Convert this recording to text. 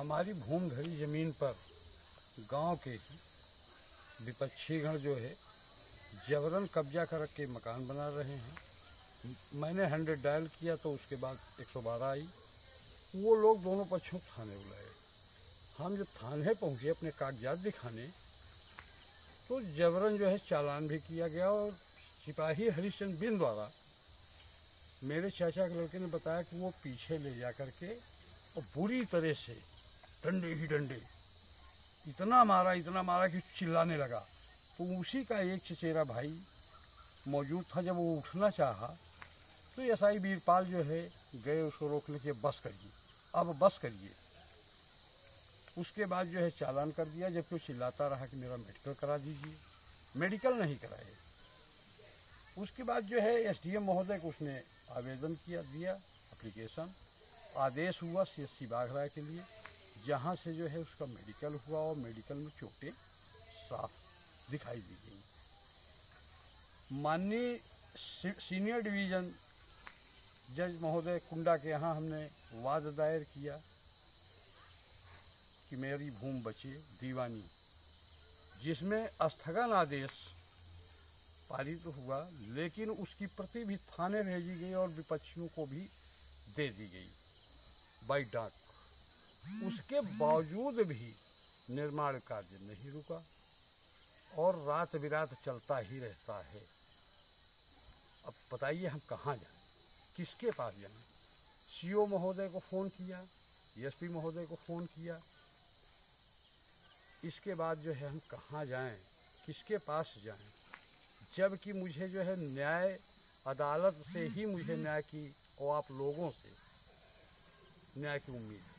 हमारी भूमधरी जमीन पर गांव के विपक्षीगण जो है जबरन कब्जा कर के मकान बना रहे हैं। मैंने 100 डायल किया तो उसके बाद 112 आई, वो लोग दोनों पक्षों थाने बुलाए। हम जब थाने पहुंचे अपने कागजात दिखाने तो जबरन जो है चालान भी किया गया। और सिपाही हरिश्चंद्र बिंद द्वारा मेरे चाचा के लड़के ने बताया कि वो पीछे ले जा कर के और बुरी तरह से डंडे ही डंडे इतना मारा कि चिल्लाने लगा। तो उसी का एक चचेरा भाई मौजूद था, जब वो उठना चाहा तो एसआई वीरपाल जो है गए उसको रोकने के, बस करिए अब बस करिए। उसके बाद जो है चालान कर दिया, जबकि वो चिल्लाता रहा कि मेरा मेडिकल करा दीजिए, मेडिकल नहीं कराए। उसके बाद जो है एसडीएम महोदय को उसने आवेदन किया, दिया एप्लीकेशन, आदेश हुआ सीएससी बाघराय के लिए, जहाँ से जो है उसका मेडिकल हुआ और मेडिकल में चोटें साफ दिखाई दी गई। माननीय सीनियर डिवीज़न जज महोदय कुंडा के यहाँ हमने वाद दायर किया कि मेरी भूमि बचे दीवानी, जिसमें स्थगन आदेश पारित हुआ, लेकिन उसकी प्रति भी थाने भेजी गई और विपक्षियों को भी दे दी गई बाई डाक। उसके बावजूद भी निर्माण कार्य नहीं रुका और रात बिरात चलता ही रहता है। अब बताइए हम कहाँ जाएं, किसके पास जाएं? सीओ महोदय को फ़ोन किया, एसपी महोदय को फ़ोन किया, इसके बाद जो है हम कहाँ जाएं, किसके पास जाएं? जबकि मुझे जो है न्याय अदालत से ही मुझे न्याय की और आप लोगों से न्याय की उम्मीद है।